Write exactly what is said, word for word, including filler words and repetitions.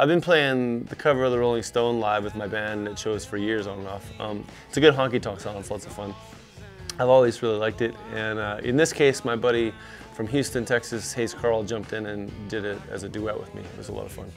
I've been playing the cover of the Rolling Stone live with my band at shows for years on and off. Um, it's a good honky-tonk song, it's lots of fun. I've always really liked it, and uh, in this case, my buddy from Houston, Texas, Hayes Carl, jumped in and did it as a duet with me. It was a lot of fun.